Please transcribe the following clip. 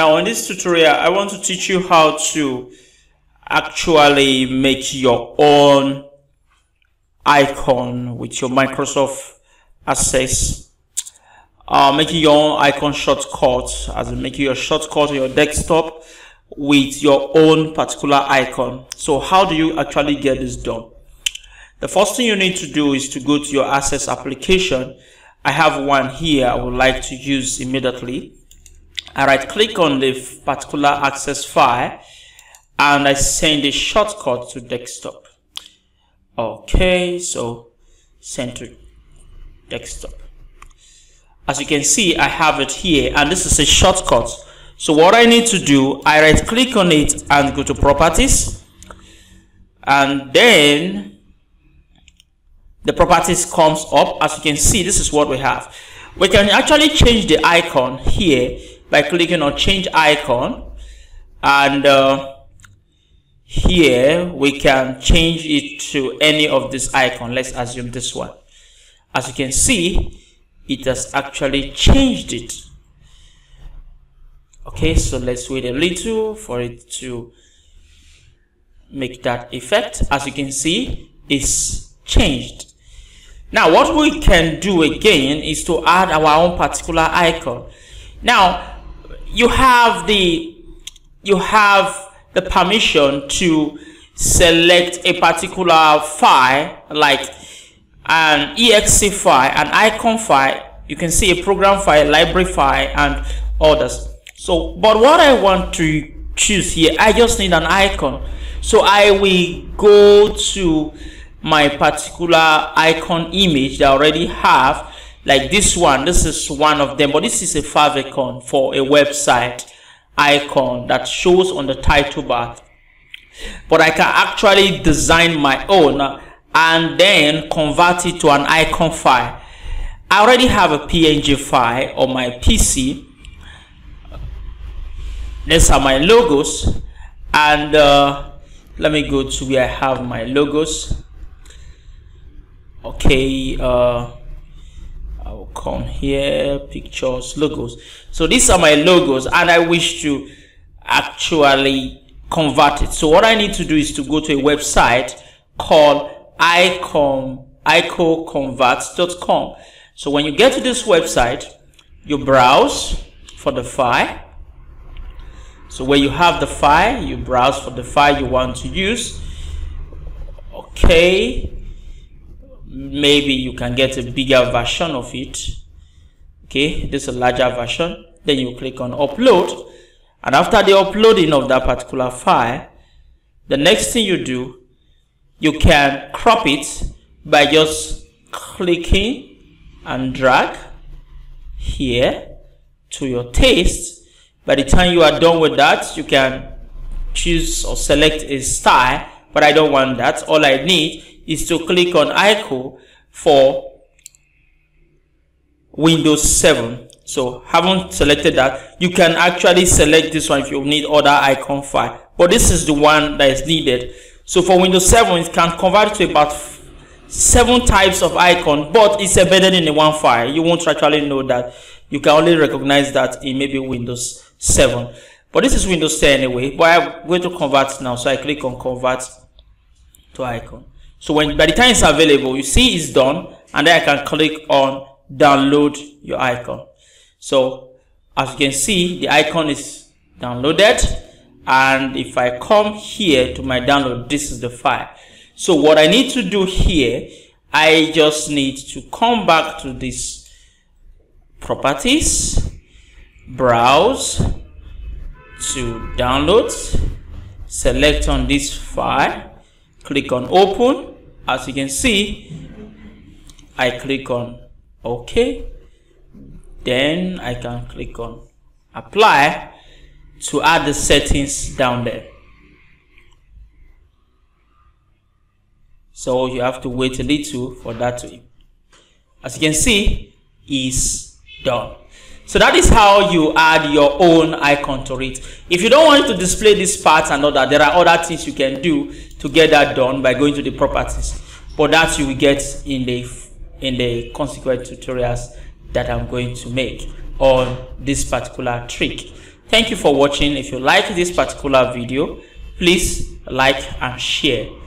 Now in this tutorial, I want to teach you how to actually make your own icon with your Microsoft Access. Making your own icon shortcut, as in making your shortcut on your desktop with your own particular icon. So how do you actually get this done? The first thing you need to do is to go to your Access application. I have one here I would like to use immediately. I right click on the particular Access file and I send a shortcut to desktop. Okay, so send to desktop. As you can see, I have it here and this is a shortcut. So what I need to do, I right click on it and go to properties, and then the properties comes up. As you can see, this is what we have. We can actually change the icon here by clicking on change icon, and here we can change it to any of this icon. Let's assume this one. As you can see, it has actually changed it. Okay, so let's wait a little for it to make that effect. As you can see, it's changed. Now what we can do again is to add our own particular icon. Now you have the permission to select a particular file, like an exe file, an icon file. You can see a program file, library file, and others. So, but what I want to choose here, I just need an icon. So I will go to my particular icon image that I already have, like this one. This is one of them, but this is a favicon for a website icon that shows on the title bar. But I can actually design my own and then convert it to an icon file. I already have a PNG file on my PC. These are my logos, and let me go to where I have my logos. Okay, I will come here, pictures, logos. So these are my logos and I wish to actually convert it. So what I need to do is to go to a website called iconconvert.com. So when you get to this website, you browse for the file. So where you have the file, you browse for the file you want to use. Okay, maybe you can get a bigger version of it. Okay, this is a larger version. Then you click on upload, and after the uploading of that particular file, the next thing you do, you can crop it by just clicking and drag here to your taste. By the time you are done with that, you can choose or select a style, but I don't want that. All I need is to click on icon for Windows 7. So haven't selected that. You can actually select this one if you need other icon file, but this is the one that is needed. So for Windows 7, it can convert to about 7 types of icon, but it's embedded in the one file. You won't actually know that. You can only recognize that in maybe Windows 7. But this is Windows 10 anyway. But I'm going to convert now. So I click on convert to icon. So when by the time it's available, you see it's done, and then I can click on download your icon. So as you can see, the icon is downloaded. And if I come here to my download, this is the file. So what I need to do here, I just need to come back to this properties, browse to downloads, select on this file, click on open. As you can see, I click on OK. Then I can click on apply to add the settings down there. So you have to wait a little for that to, as you can see, is done. So that is how you add your own icon to it. If you don't want to display this part and other, there are other things you can do to get that done by going to the properties, but that you will get in the consequent tutorials that I'm going to make on this particular trick. Thank you for watching. If you like this particular video, please like and share.